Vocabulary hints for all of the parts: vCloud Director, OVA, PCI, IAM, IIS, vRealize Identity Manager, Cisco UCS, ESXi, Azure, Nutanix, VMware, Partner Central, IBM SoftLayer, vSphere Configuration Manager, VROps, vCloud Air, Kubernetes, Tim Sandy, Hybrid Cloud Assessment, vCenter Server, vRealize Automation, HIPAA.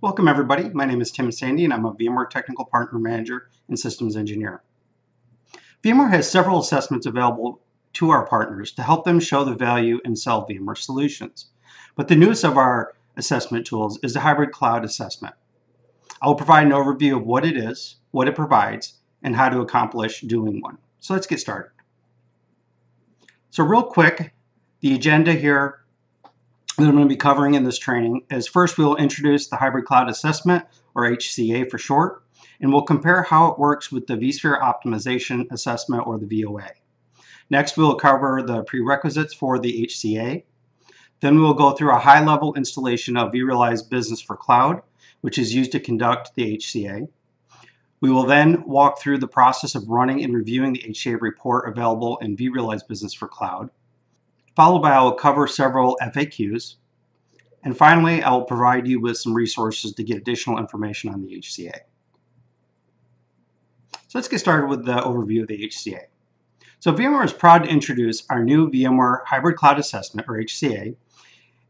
Welcome everybody, my name is Tim Sandy and I'm a VMware Technical Partner Manager and Systems Engineer. VMware has several assessments available to our partners to help them show the value and sell VMware solutions. But the newest of our assessment tools is the Hybrid Cloud Assessment. I will provide an overview of what it is, what it provides, and how to accomplish doing one. So let's get started. So real quick, the agenda here that I'm going to be covering in this training is first we will introduce the Hybrid Cloud Assessment, or HCA for short, and we'll compare how it works with the vSphere Optimization Assessment, or the VOA. Next, we'll cover the prerequisites for the HCA. Then we will go through a high-level installation of vRealize Business for Cloud, which is used to conduct the HCA. We will then walk through the process of running and reviewing the HCA report available in vRealize Business for Cloud. Followed by, I will cover several FAQs. And finally, I will provide you with some resources to get additional information on the HCA. So let's get started with the overview of the HCA. So VMware is proud to introduce our new VMware Hybrid Cloud Assessment, or HCA,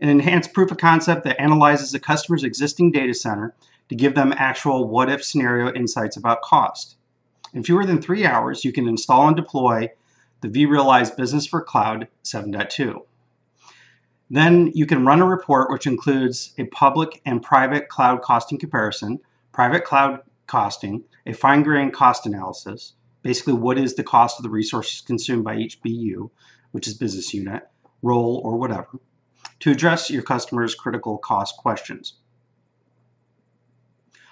an enhanced proof of concept that analyzes the customer's existing data center to give them actual what-if scenario insights about cost. In fewer than 3 hours, you can install and deploy the vRealize Business for Cloud 7.2. Then you can run a report which includes a public and private cloud costing comparison, private cloud costing, a fine-grained cost analysis, basically what is the cost of the resources consumed by each BU, which is business unit, role, or whatever, to address your customer's critical cost questions.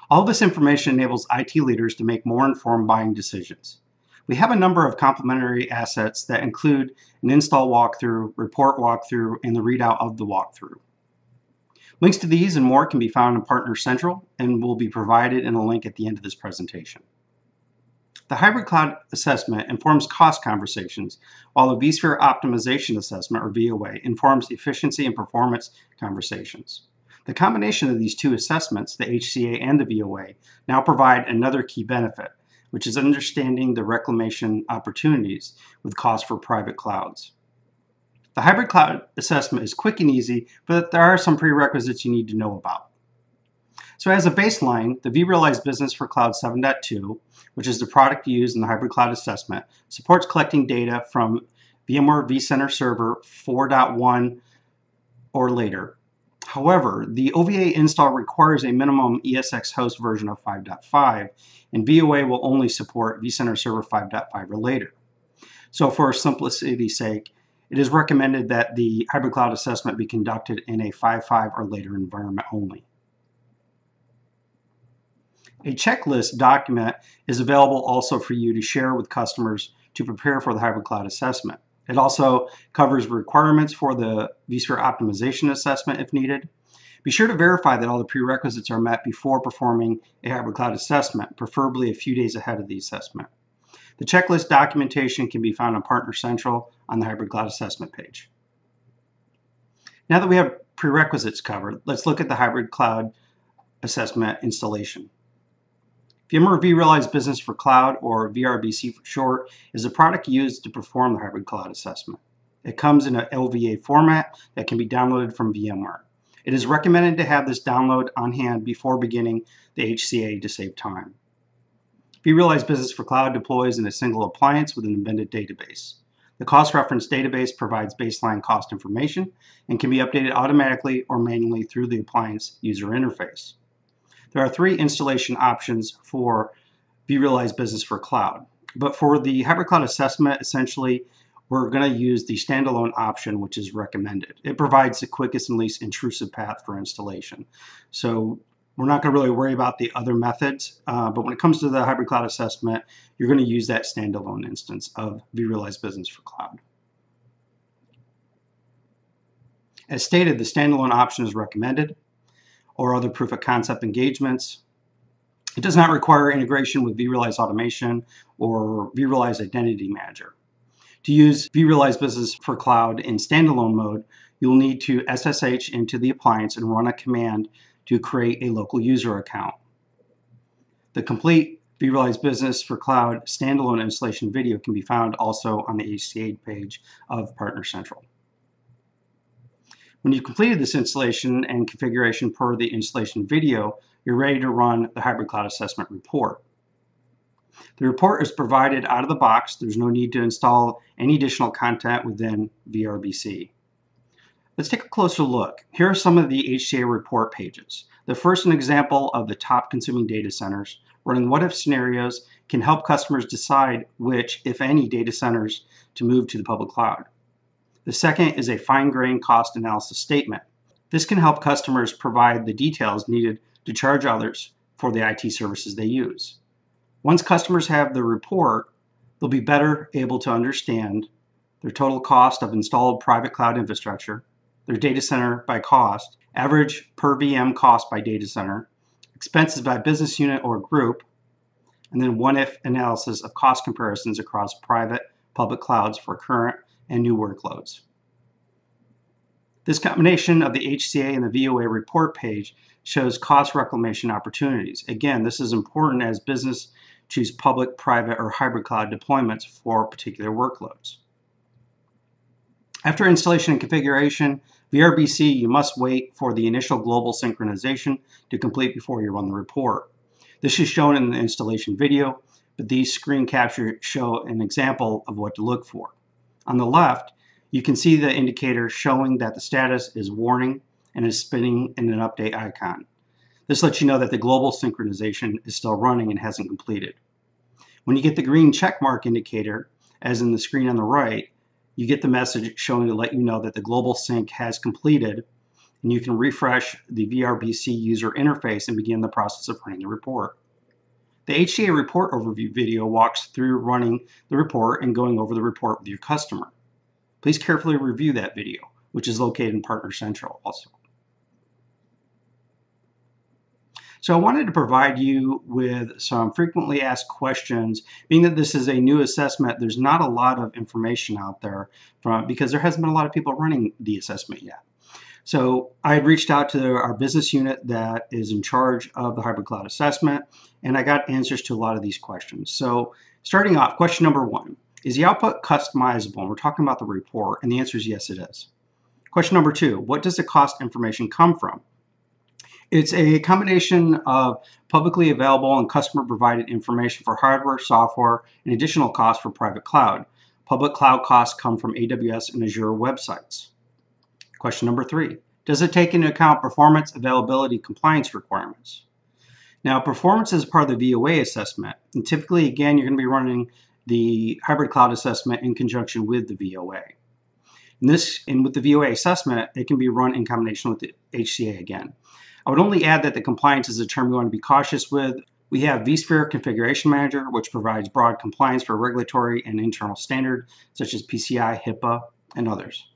All this information enables IT leaders to make more informed buying decisions. We have a number of complementary assets that include an install walkthrough, report walkthrough, and the readout of the walkthrough. Links to these and more can be found in Partner Central and will be provided in a link at the end of this presentation. The Hybrid Cloud Assessment informs cost conversations, while the vSphere Optimization Assessment, or VOA, informs efficiency and performance conversations. The combination of these two assessments, the HCA and the VOA, now provide another key benefit, which is understanding the reclamation opportunities with cost for private clouds. The Hybrid Cloud Assessment is quick and easy, but there are some prerequisites you need to know about. So as a baseline, the vRealize Business for Cloud 7.2, which is the product used in the Hybrid Cloud Assessment, supports collecting data from VMware vCenter Server 4.1 or later. However, the OVA install requires a minimum ESX host version of 5.5, and VOA will only support vCenter Server 5.5 or later. So for simplicity's sake, it is recommended that the Hybrid Cloud Assessment be conducted in a 5.5 or later environment only. A checklist document is available also for you to share with customers to prepare for the Hybrid Cloud Assessment. It also covers requirements for the vSphere Optimization Assessment if needed. Be sure to verify that all the prerequisites are met before performing a Hybrid Cloud Assessment, preferably a few days ahead of the assessment. The checklist documentation can be found on Partner Central on the Hybrid Cloud Assessment page. Now that we have prerequisites covered, let's look at the Hybrid Cloud Assessment installation. VMware vRealize Business for Cloud, or vRBC for short, is a product used to perform the Hybrid Cloud Assessment. It comes in an OVA format that can be downloaded from VMware. It is recommended to have this download on hand before beginning the HCA to save time. vRealize Business for Cloud deploys in a single appliance with an embedded database. The cost reference database provides baseline cost information and can be updated automatically or manually through the appliance user interface. There are 3 installation options for vRealize Business for Cloud, but for the Hybrid Cloud Assessment, essentially, we're going to use the standalone option, which is recommended. It provides the quickest and least intrusive path for installation. So we're not going to really worry about the other methods, but when it comes to the Hybrid Cloud Assessment, you're going to use that standalone instance of vRealize Business for Cloud. As stated, the standalone option is recommended, or other proof of concept engagements. It does not require integration with vRealize Automation or vRealize Identity Manager. To use vRealize Business for Cloud in standalone mode, you'll need to SSH into the appliance and run a command to create a local user account. The complete vRealize Business for Cloud standalone installation video can be found also on the HCA page of Partner Central. When you've completed this installation and configuration per the installation video, you're ready to run the Hybrid Cloud Assessment report. The report is provided out of the box. There's no need to install any additional content within VRBC. Let's take a closer look. Here are some of the HCA report pages. The first, an example of the top consuming data centers. Running what-if scenarios can help customers decide which, if any, data centers to move to the public cloud. The second is a fine-grained cost analysis statement. This can help customers provide the details needed to charge others for the IT services they use. Once customers have the report, they'll be better able to understand their total cost of installed private cloud infrastructure, their data center by cost, average per VM cost by data center, expenses by business unit or group, and then one-if analysis of cost comparisons across private, public clouds for current and new workloads. This combination of the HCA and the VOA report page shows cost reclamation opportunities. Again, this is important as business choose public, private, or hybrid cloud deployments for particular workloads. After installation and configuration, VRBC, you must wait for the initial global synchronization to complete before you run the report. This is shown in the installation video, but these screen captures show an example of what to look for. On the left, you can see the indicator showing that the status is warning and is spinning in an update icon. This lets you know that the global synchronization is still running and hasn't completed. When you get the green check mark indicator, as in the screen on the right, you get the message showing to let you know that the global sync has completed, and you can refresh the VRBC user interface and begin the process of running the report. The HCA report overview video walks through running the report and going over the report with your customer. Please carefully review that video, which is located in Partner Central also. So I wanted to provide you with some frequently asked questions. Being that this is a new assessment, there's not a lot of information out there because there hasn't been a lot of people running the assessment yet. So I had reached out to our business unit that is in charge of the Hybrid Cloud Assessment, and I got answers to a lot of these questions. So starting off, question number one, is the output customizable? And we're talking about the report, and the answer is yes, it is. Question number two, what does the cost information come from? It's a combination of publicly available and customer-provided information for hardware, software, and additional costs for private cloud. Public cloud costs come from AWS and Azure websites. Question number three, does it take into account performance, availability, compliance requirements? Now, performance is part of the VOA assessment, and typically, again, you're going to be running the Hybrid Cloud Assessment in conjunction with the VOA. And with the VOA assessment, it can be run in combination with the HCA again. I would only add that the compliance is a term you want to be cautious with. We have vSphere Configuration Manager, which provides broad compliance for regulatory and internal standards, such as PCI, HIPAA, and others.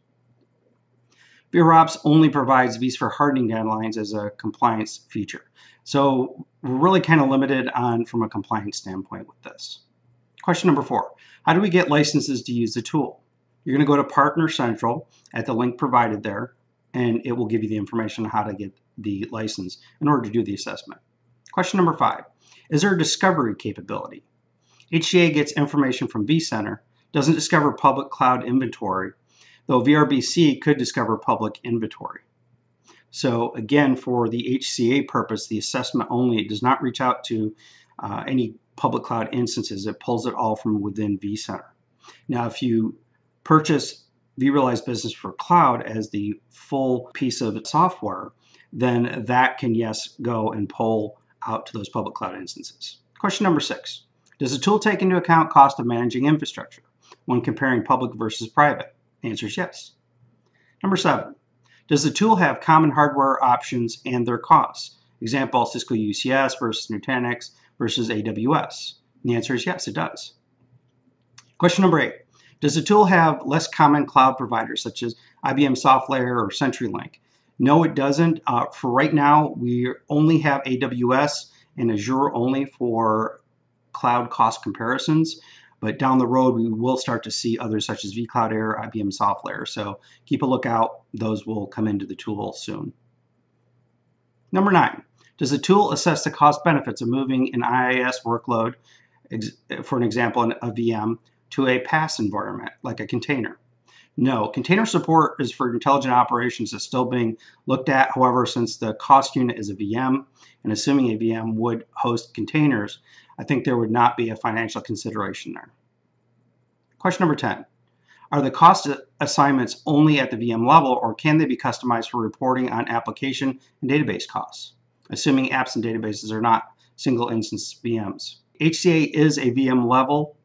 VROps only provides vSphere hardening guidelines as a compliance feature. So we're really kind of limited on from a compliance standpoint with this. Question number four, how do we get licenses to use the tool? You're going to go to Partner Central at the link provided there, and it will give you the information on how to get the license in order to do the assessment. Question number five, is there a discovery capability? HCA gets information from vCenter, doesn't discover public cloud inventory, though VRBC could discover public inventory. So again, for the HCA purpose, the assessment only, it does not reach out to any public cloud instances. It pulls it all from within vCenter. Now, if you purchase vRealize Business for Cloud as the full piece of software, then that can, yes, go and pull out to those public cloud instances. Question number six, does the tool take into account cost of managing infrastructure when comparing public versus private? The answer is yes. Number seven, does the tool have common hardware options and their costs? Example, Cisco UCS versus Nutanix versus AWS. The answer is yes, it does. Question number eight, does the tool have less common cloud providers such as IBM SoftLayer or CenturyLink? No, it doesn't. For right now, we only have AWS and Azure only for cloud cost comparisons. But down the road, we will start to see others such as vCloud Air, IBM SoftLayer. So keep a lookout. Those will come into the tool soon. Number nine, does the tool assess the cost benefits of moving an IIS workload, for an example, a VM, to a PaaS environment, like a container? No, container support is for intelligent operations that's still being looked at. However, since the cost unit is a VM, and assuming a VM would host containers, I think there would not be a financial consideration there. Question number 10. Are the cost assignments only at the VM level, or can they be customized for reporting on application and database costs, assuming apps and databases are not single instance VMs? HCA is a VM level,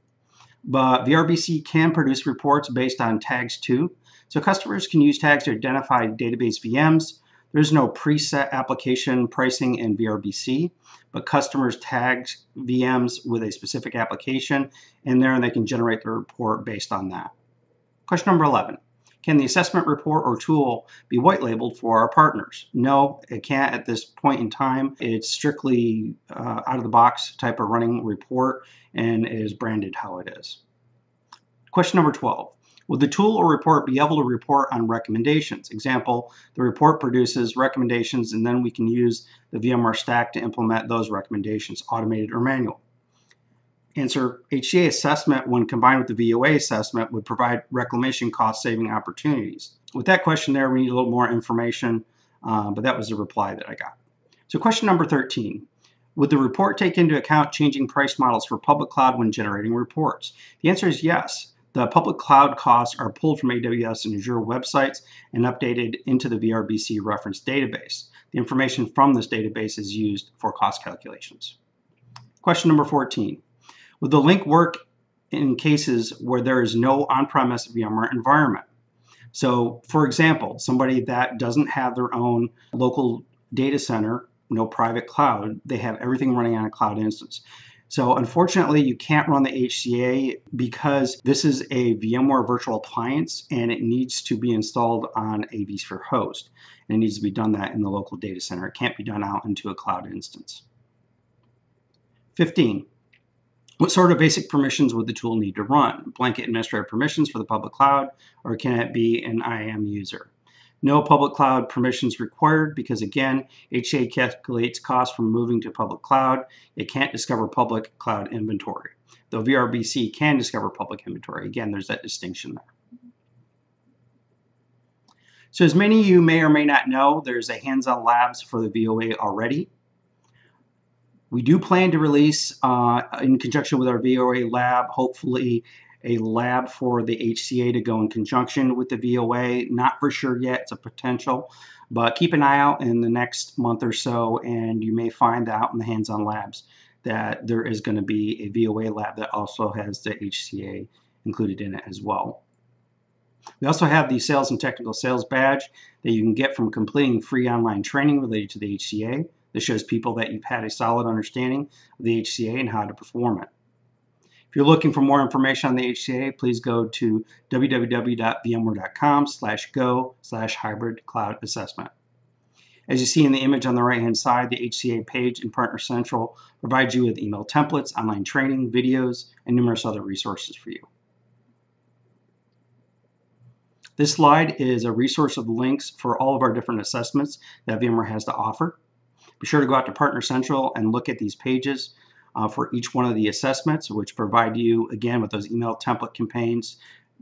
but VRBC can produce reports based on tags too. So customers can use tags to identify database VMs. There's no preset application pricing in VRBC, but customers tag VMs with a specific application in there, and they can generate the report based on that. Question number 11, can the assessment report or tool be white labeled for our partners? No, it can't at this point in time. It's strictly out of the box type of running report and is branded how it is. Question number 12, will the tool or report be able to report on recommendations? Example, the report produces recommendations and then we can use the VMware stack to implement those recommendations, automated or manual. Answer, HCA assessment when combined with the VOA assessment would provide reclamation cost saving opportunities. With that question there, we need a little more information, but that was the reply that I got. So question number 13, would the report take into account changing price models for public cloud when generating reports? The answer is yes. The public cloud costs are pulled from AWS and Azure websites and updated into the VRBC reference database. The information from this database is used for cost calculations. Question number 14. Will the link work in cases where there is no on-premise VMware environment? So, for example, somebody that doesn't have their own local data center, no private cloud, they have everything running on a cloud instance. So, unfortunately, you can't run the HCA because this is a VMware virtual appliance and it needs to be installed on a vSphere host. And it needs to be done that in the local data center. It can't be done out into a cloud instance. 15. What sort of basic permissions would the tool need to run? Blanket administrative permissions for the public cloud, or can it be an IAM user? No public cloud permissions required because, again, HCA calculates costs from moving to public cloud. It can't discover public cloud inventory, though VRBC can discover public inventory. Again, there's that distinction there. So as many of you may or may not know, there's a hands-on labs for the VOA already. We do plan to release, in conjunction with our VOA lab, hopefully a lab for the HCA to go in conjunction with the VOA. Not for sure yet, it's a potential, but keep an eye out in the next month or so, and you may find out in the hands-on labs that there is going to be a VOA lab that also has the HCA included in it as well. We also have the Sales and Technical Sales Badge that you can get from completing free online training related to the HCA. This shows people that you've had a solid understanding of the HCA and how to perform it. If you're looking for more information on the HCA, please go to www.vmware.com/go/hybrid-cloud-assessment. As you see in the image on the right-hand side, the HCA page in Partner Central provides you with email templates, online training, videos, and numerous other resources for you. This slide is a resource of links for all of our different assessments that VMware has to offer. Be sure to go out to Partner Central and look at these pages for each one of the assessments, which provide you, again, with those email template campaigns,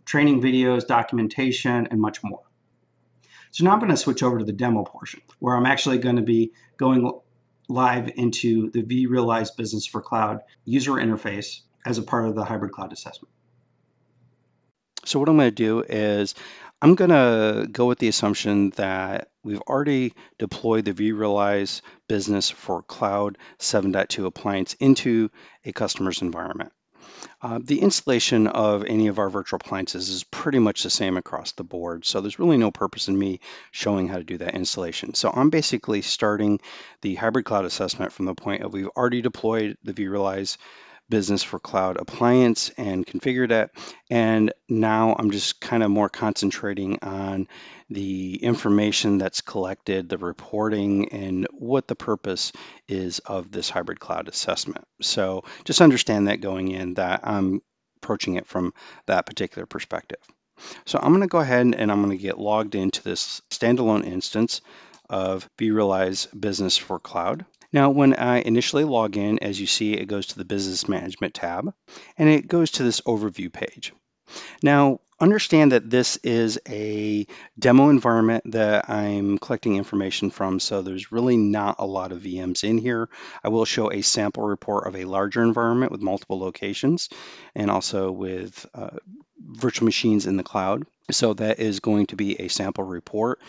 training videos, documentation, and much more. So now I'm going to switch over to the demo portion, where I'm actually going to be going live into the vRealize Business for Cloud user interface as a part of the hybrid cloud assessment. So what I'm going to do is I'm going to go with the assumption that we've already deployed the vRealize Business for Cloud 7.2 appliance into a customer's environment. The installation of any of our virtual appliances is pretty much the same across the board, so there's really no purpose in me showing how to do that installation. So I'm basically starting the hybrid cloud assessment from the point of we've already deployed the vRealize Business for Cloud appliance and configured it, and now I'm just kind of more concentrating on the information that's collected, the reporting, and what the purpose is of this hybrid cloud assessment. So just understand that going in, that I'm approaching it from that particular perspective. So I'm going to go ahead and I'm going to get logged into this standalone instance of vRealize Business for Cloud. Now, when I initially log in, as you see, it goes to the Business Management tab, and it goes to this Overview page. Now, Understand that this is a demo environment that I'm collecting information from, so there's really not a lot of VMs in here. I will show a sample report of a larger environment with multiple locations and also with virtual machines in the cloud. So that is going to be a sample report.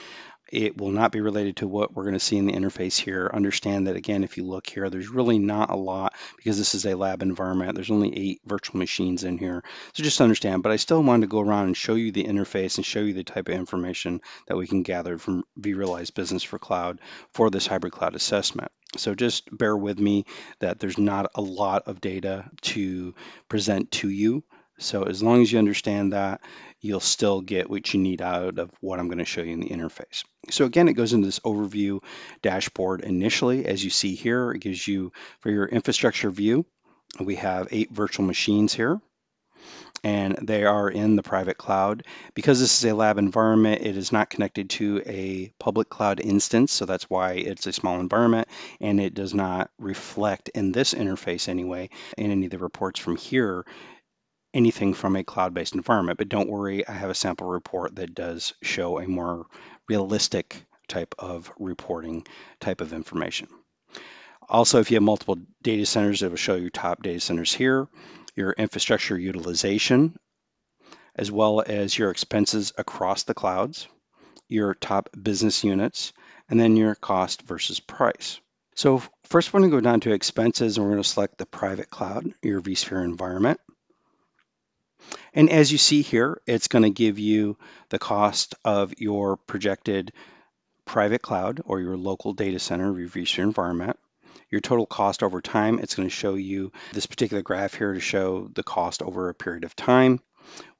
It will not be related to what we're going to see in the interface here. Understand that, again, if you look here, there's really not a lot because this is a lab environment. There's only 8 virtual machines in here. So just understand, but I still wanted to go around and show you the interface and show you the type of information that we can gather from vRealize Business for Cloud for this hybrid cloud assessment. So just bear with me that there's not a lot of data to present to you. So as long as you understand that, you'll still get what you need out of what I'm going to show you in the interface. So again, it goes into this overview dashboard initially. As you see here, it gives you, for your infrastructure view, we have 8 virtual machines here, and they are in the private cloud. Because this is a lab environment, it is not connected to a public cloud instance, so that's why it's a small environment, and it does not reflect in this interface anyway, in any of the reports from here, anything from a cloud-based environment. But don't worry, I have a sample report that does show a more realistic type of reporting type of information. Also, if you have multiple data centers, it will show your top data centers here, your infrastructure utilization, as well as your expenses across the clouds, your top business units, and then your cost versus price. So first we're going to go down to expenses, and we're going to select the private cloud, your vSphere environment. And as you see here, it's going to give you the cost of your projected private cloud or your local data center, your vSphere environment, your total cost over time. It's going to show you this particular graph here to show the cost over a period of time.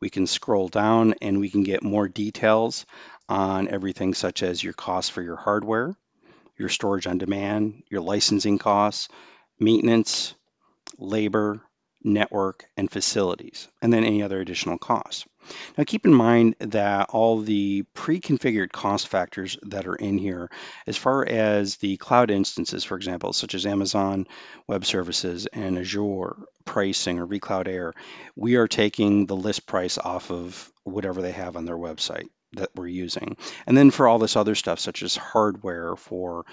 We can scroll down and we can get more details on everything such as your cost for your hardware, your storage on demand, your licensing costs, maintenance, labor, network, and facilities, and then any other additional costs. Now keep in mind that all the pre-configured cost factors that are in here, as far as the cloud instances, for example, such as Amazon Web Services and Azure pricing or vCloud Air, we are taking the list price off of whatever they have on their website that we're using. And then for all this other stuff, such as hardware, for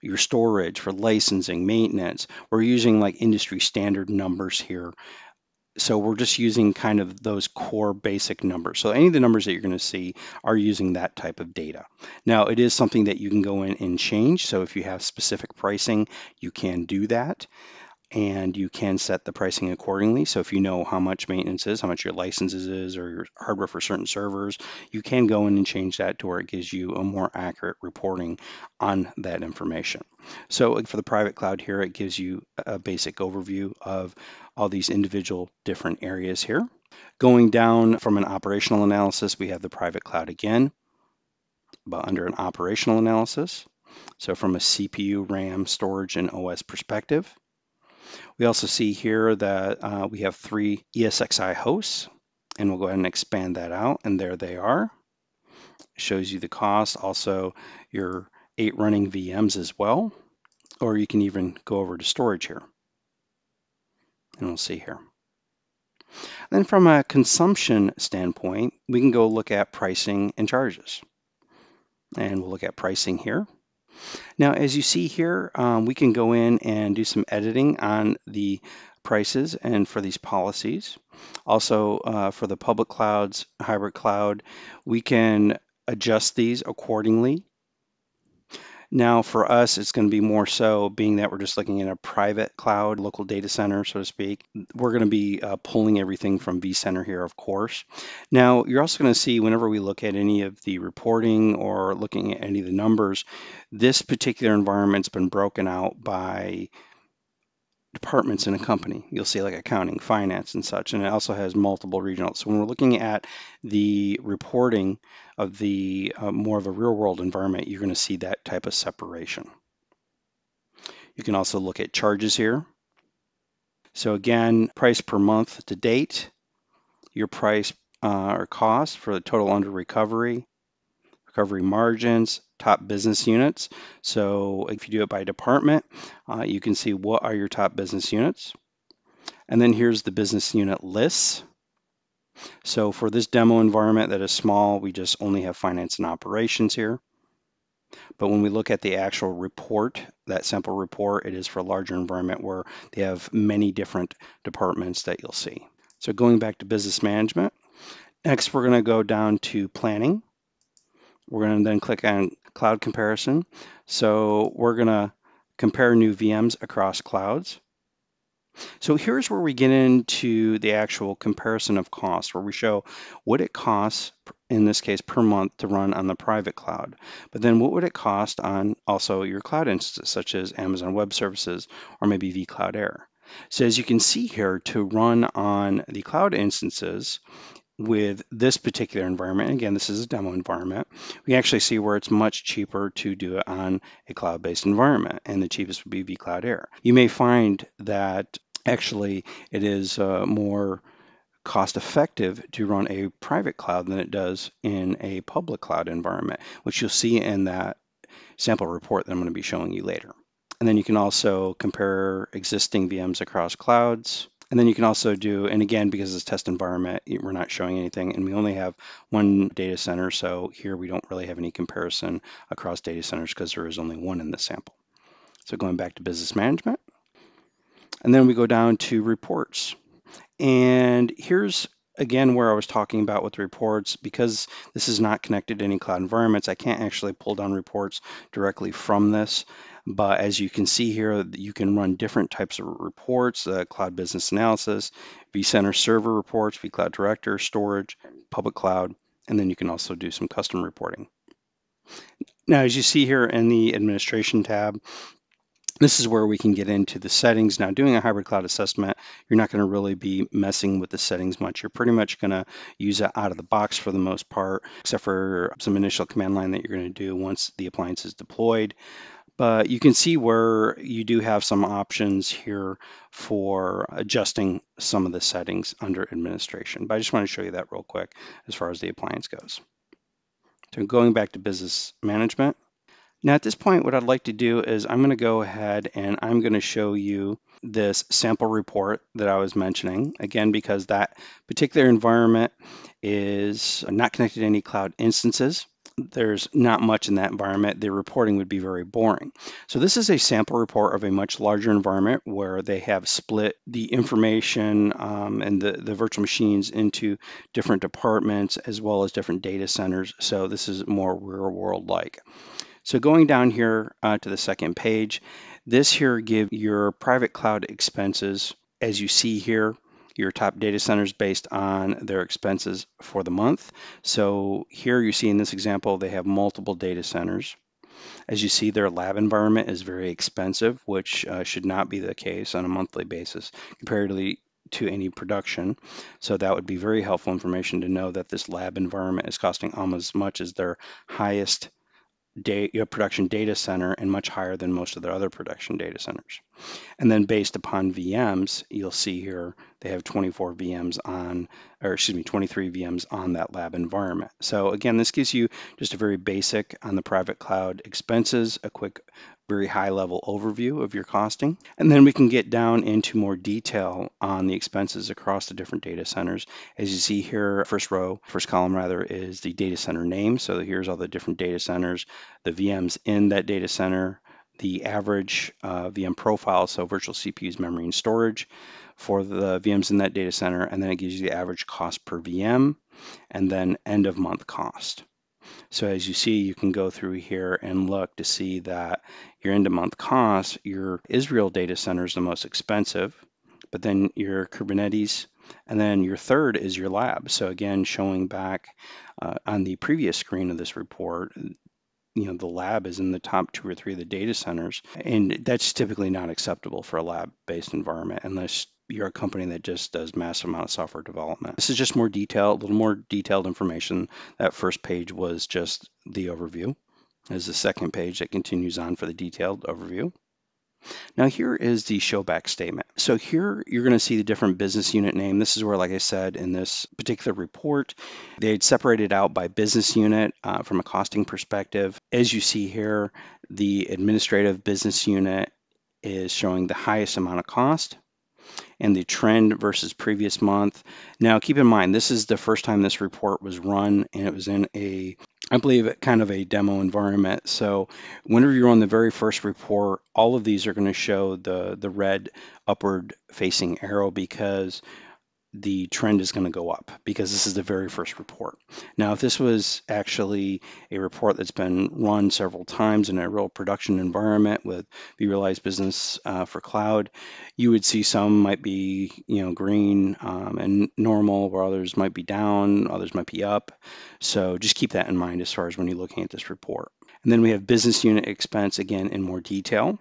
your storage, for licensing, maintenance, we're using like industry standard numbers here. So we're just using kind of those core basic numbers. So any of the numbers that you're going to see are using that type of data. Now, it is something that you can go in and change. So if you have specific pricing, you can do that. And you can set the pricing accordingly. So if you know how much maintenance is, how much your licenses is, or your hardware for certain servers, you can go in and change that to where it gives you a more accurate reporting on that information. So for the private cloud here, it gives you a basic overview of all these individual different areas here. Going down from an operational analysis, we have the private cloud again, but under an operational analysis. So from a CPU, RAM, storage, and OS perspective, we also see here that we have 3 ESXi hosts, and we'll go ahead and expand that out, and there they are. It shows you the cost, also your 8 running VMs as well, or you can even go over to storage here, and we'll see here. And then from a consumption standpoint, we can go look at pricing and charges, and we'll look at pricing here. Now, as you see here, we can go in and do some editing on the prices and for these policies. Also, for the public clouds, hybrid cloud, we can adjust these accordingly. Now, for us, it's going to be more so being that we're just looking at a private cloud, local data center, so to speak. We're going to be pulling everything from vCenter here, of course. Now, you're also going to see whenever we look at any of the reporting or looking at any of the numbers, this particular environment's been broken out by departments in a company. You'll see like accounting, finance, and such, and it also has multiple regionals. So when we're looking at the reporting of the more of a real world environment, you're going to see that type of separation. You can also look at charges here. So again, price per month to date, your price or cost for the total under recovery, recovery margins, top business units. So if you do it by department, you can see what are your top business units. And then here's the business unit lists. So for this demo environment that is small, we just only have finance and operations here. But when we look at the actual report, that sample report, it is for a larger environment where they have many different departments that you'll see. So going back to business management, next we're going to go down to planning. We're going to then click on cloud comparison. So we're going to compare new VMs across clouds. So here's where we get into the actual comparison of cost, where we show what it costs, in this case, per month to run on the private cloud. But then what would it cost on also your cloud instances, such as Amazon Web Services or maybe vCloud Air? So as you can see here, to run on the cloud instances with this particular environment, again, this is a demo environment, we actually see where it's much cheaper to do it on a cloud-based environment, and the cheapest would be vCloud Air. You may find that actually it is more cost-effective to run a private cloud than it does in a public cloud environment, which you'll see in that sample report that I'm going to be showing you later. And then you can also compare existing VMs across clouds. And then you can also do, and again, because it's a test environment, we're not showing anything, and we only have one data center, so here we don't really have any comparison across data centers because there is only one in this sample. So going back to business management, and then we go down to reports. And here's, again, where I was talking about with the reports, because this is not connected to any cloud environments, I can't actually pull down reports directly from this. But as you can see here, you can run different types of reports, cloud business analysis, vCenter Server reports, vCloud Director, storage, public cloud, and then you can also do some custom reporting. Now, as you see here in the administration tab, this is where we can get into the settings. Now, doing a hybrid cloud assessment, you're not going to really be messing with the settings much. You're pretty much going to use it out of the box for the most part, except for some initial command line that you're going to do once the appliance is deployed. But you can see where you do have some options here for adjusting some of the settings under administration. But I just want to show you that real quick as far as the appliance goes. So going back to business management. Now at this point, what I'd like to do is I'm going to go ahead and I'm going to show you this sample report that I was mentioning, again, because that particular environment is not connected to any cloud instances. There's not much in that environment. The reporting would be very boring. So this is a sample report of a much larger environment where they have split the information and the virtual machines into different departments as well as different data centers. So this is more real world like. So going down here to the second page, this here gives your private cloud expenses, as you see here, your top data centers based on their expenses for the month. So here you see in this example, they have multiple data centers. As you see, their lab environment is very expensive, which should not be the case on a monthly basis comparatively to any production. So that would be very helpful information to know that this lab environment is costing almost as much as their highest production data center and much higher than most of their other production data centers. And then based upon VMs, you'll see here they have 23 VMs on that lab environment. So again, this gives you just a very basic on the private cloud expenses, a quick, very high level overview of your costing. And then we can get down into more detail on the expenses across the different data centers. As you see here, first column is the data center name. So here's all the different data centers, the VMs in that data center, the average VM profile, so virtual CPUs, memory, and storage for the VMs in that data center, and then it gives you the average cost per VM, and then end of month cost. So as you see, you can go through here and look to see that your end of month cost, your Israel data center is the most expensive, but then your Kubernetes, and then your third is your lab. So again, showing back on the previous screen of this report, you know, the lab is in the top 2 or 3 of the data centers, and that's typically not acceptable for a lab-based environment unless you're a company that just does massive amount of software development. This is just more detailed, a little more detailed information. That first page was just the overview. There's the second page that continues on for the detailed overview. Now here is the showback statement. So here you're going to see the different business unit name. This is where, like I said, in this particular report, they had separated out by business unit from a costing perspective. As you see here, the administrative business unit is showing the highest amount of cost. and the trend versus previous month. Now, keep in mind, this is the first time this report was run, and it was in a, I believe, kind of a demo environment. So whenever you're on the very first report, all of these are going to show the red upward facing arrow, because the trend is going to go up, because this is the very first report. Now, if this was actually a report that's been run several times in a real production environment with vRealize Business for Cloud, you would see some might be, you know, green and normal, where others might be down, others might be up. So just keep that in mind as far as when you're looking at this report. And then we have business unit expense again in more detail.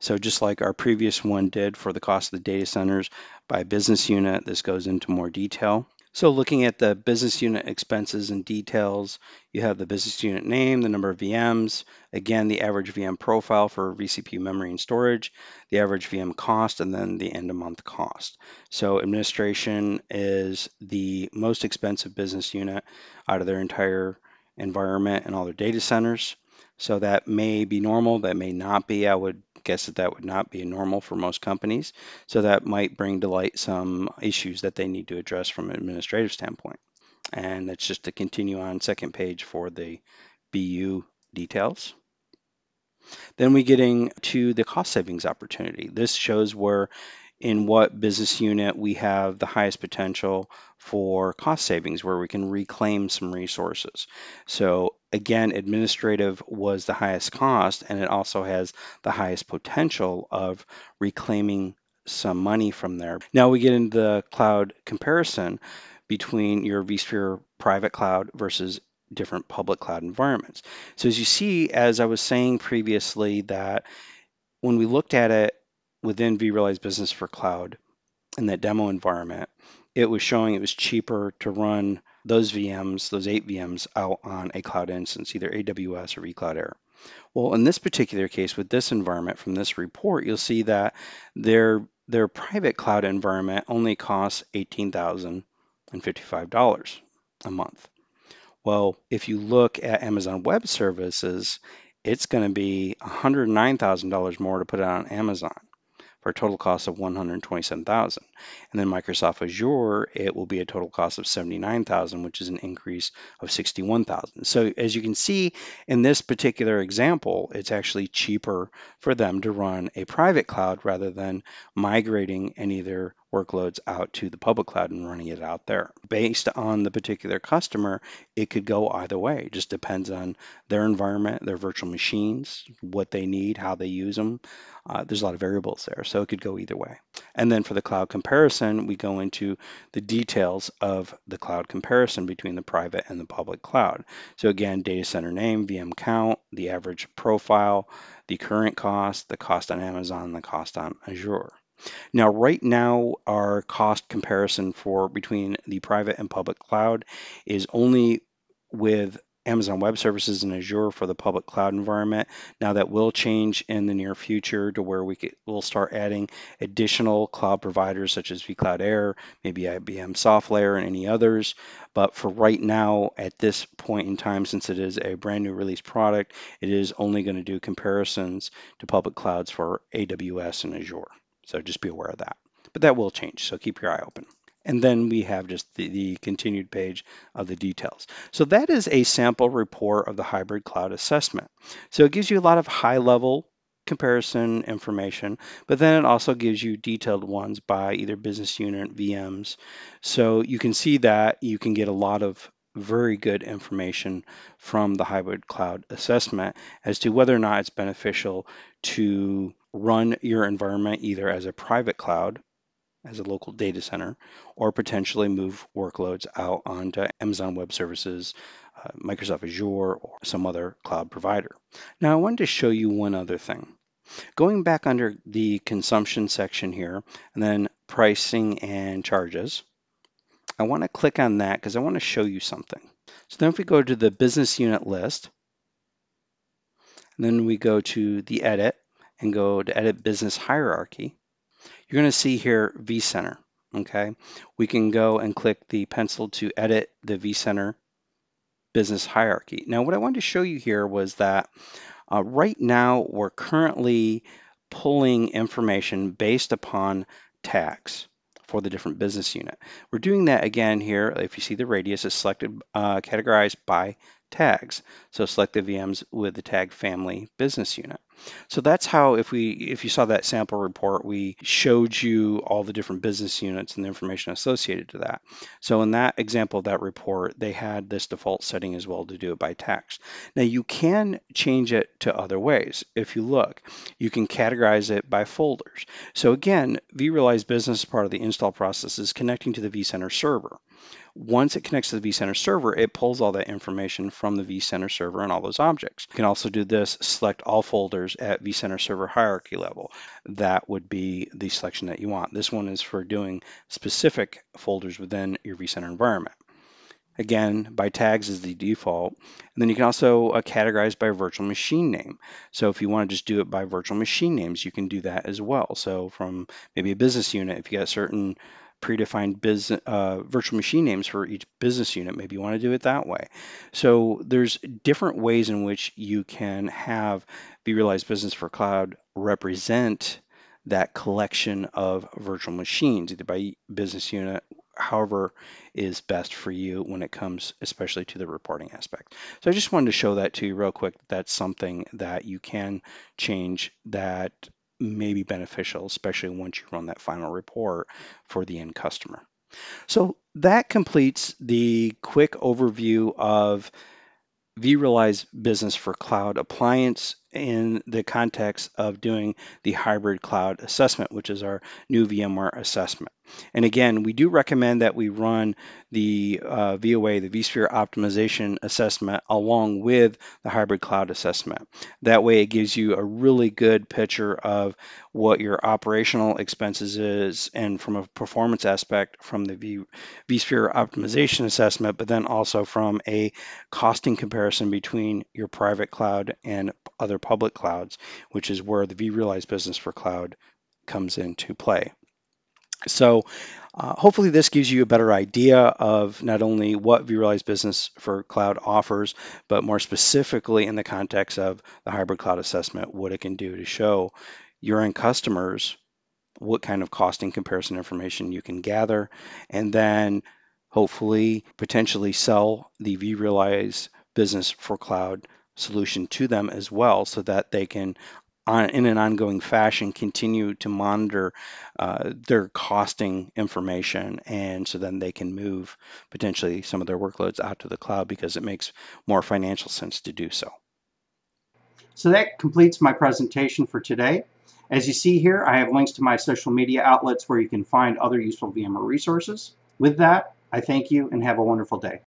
So just like our previous one did for the cost of the data centers by business unit, this goes into more detail. So looking at the business unit expenses and details, you have the business unit name, the number of VMs, again, the average VM profile for vCPU memory and storage, the average VM cost, and then the end of month cost. So administration is the most expensive business unit out of their entire environment and all their data centers. So that may be normal, that may not be. I would guess that that would not be normal for most companies. So that might bring to light some issues that they need to address from an administrative standpoint. And that's just to continue on second page for the BU details. Then we're getting to the cost savings opportunity. This shows where in what business unit we have the highest potential for cost savings, where we can reclaim some resources. So again, administrative was the highest cost, and it also has the highest potential of reclaiming some money from there. Now we get into the cloud comparison between your vSphere private cloud versus different public cloud environments. So as you see, as I was saying previously, that when we looked at it within vRealize Business for Cloud in that demo environment, it was showing it was cheaper to run those VMs, those 8 VMs, out on a cloud instance, either AWS or vCloud Air. Well, in this particular case, with this environment from this report, you'll see that their private cloud environment only costs $18,055 a month. Well, if you look at Amazon Web Services, it's going to be $109,000 more to put it on Amazon, for a total cost of $127,000. And then Microsoft Azure, it will be a total cost of $79,000, which is an increase of $61,000. So as you can see in this particular example, it's actually cheaper for them to run a private cloud rather than migrating any of their workloads out to the public cloud and running it out there. Based on the particular customer, it could go either way. It just depends on their environment, their virtual machines, what they need, how they use them. There's a lot of variables there, so it could go either way. And then for the cloud comparison, we go into the details of the cloud comparison between the private and the public cloud. So again, data center name, VM count, the average profile, the current cost, the cost on Amazon, the cost on Azure. Now, right now, our cost comparison for between the private and public cloud is only with Amazon Web Services and Azure for the public cloud environment. Now, that will change in the near future to where we'll start adding additional cloud providers such as vCloud Air, maybe IBM SoftLayer, and any others. But for right now, at this point in time, since it is a brand new release product, it is only going to do comparisons to public clouds for AWS and Azure. So just be aware of that. But that will change, so keep your eye open. And then we have just the continued page of the details. So that is a sample report of the hybrid cloud assessment. So it gives you a lot of high-level comparison information, but then it also gives you detailed ones by either business unit, VMs. So you can see that you can get a lot of very good information from the hybrid cloud assessment as to whether or not it's beneficial to run your environment either as a private cloud, as a local data center, or potentially move workloads out onto Amazon Web Services, Microsoft Azure, or some other cloud provider. Now, I wanted to show you one other thing. Going back under the consumption section here, and then pricing and charges, I want to click on that because I want to show you something. So then if we go to the business unit list, and then we go to the edit, and go to edit business hierarchy, you're going to see here vCenter, okay? We can go and click the pencil to edit the vCenter business hierarchy. Now, what I wanted to show you here was that right now we're currently pulling information based upon tags. for the different business unit. We're doing that again here. If you see the radius is selected, categorized by tags. So select the VMs with the tag family business unit. So that's how, if you saw that sample report, we showed you all the different business units and the information associated to that. So in that example of that report, they had this default setting as well to do it by text. Now you can change it to other ways. If you look, you can categorize it by folders. So again, vRealize Business, part of the install process, is connecting to the vCenter server. Once it connects to the vCenter server, it pulls all that information from the vCenter server and all those objects. You can also do this, select all folders at vCenter server hierarchy level. That would be the selection that you want. This one is for doing specific folders within your vCenter environment. Again, by tags is the default. And then you can also categorize by virtual machine name. So if you want to just do it by virtual machine names, you can do that as well. So from maybe a business unit, if you got certain predefined business, virtual machine names for each business unit, maybe you want to do it that way. So there's different ways in which you can have vRealize Business for Cloud represent that collection of virtual machines, either by business unit, however is best for you when it comes especially to the reporting aspect. So I just wanted to show that to you real quick. That's something that you can change that may be beneficial, especially once you run that final report for the end customer. So that completes the quick overview of vRealize Business for Cloud Appliance in the context of doing the hybrid cloud assessment, which is our new VMware assessment. And again, we do recommend that we run the VOA, the vSphere Optimization Assessment, along with the hybrid cloud assessment. That way it gives you a really good picture of what your operational expenses is, and from a performance aspect from the vSphere Optimization Assessment, but then also from a costing comparison between your private cloud and other public clouds, which is where the vRealize Business for Cloud comes into play. So hopefully this gives you a better idea of not only what vRealize Business for Cloud offers, but more specifically in the context of the hybrid cloud assessment, what it can do to show your end customers what kind of costing comparison information you can gather, and then hopefully potentially sell the vRealize Business for Cloud solution to them as well, so that they can, in an ongoing fashion, continue to monitor their costing information, and so then they can move potentially some of their workloads out to the cloud because it makes more financial sense to do so. So that completes my presentation for today. As you see here, I have links to my social media outlets where you can find other useful VMware resources. With that, I thank you and have a wonderful day.